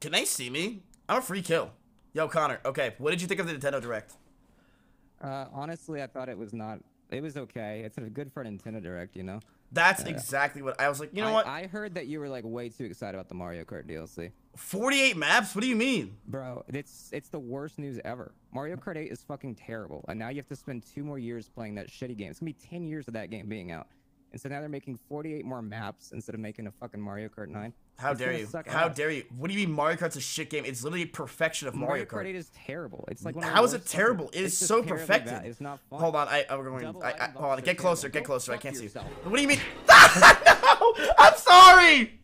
Can they see me? I'm a free kill. Yo, Connor, okay, what did you think of the Nintendo Direct? Honestly, I thought it was not... It was okay. It's good for a Nintendo Direct, you know? That's exactly what... I was like, you know what? I heard that you were, like, way too excited about the Mario Kart DLC. 48 maps? What do you mean? Bro, it's the worst news ever. Mario Kart 8 is fucking terrible, and now you have to spend 2 more years playing that shitty game. It's gonna be 10 years of that game being out. And so now they're making 48 more maps instead of making a fucking Mario Kart 9. How dare you? How dare you? What do you mean Mario Kart's a shit game? It's literally perfection of Mario Kart. Mario Kart 8 is terrible. It's like how is it terrible? It is so perfected. It's not fun. Hold on, hold on. Get closer. Get closer. I can't see you. What do you mean? No! I'm sorry.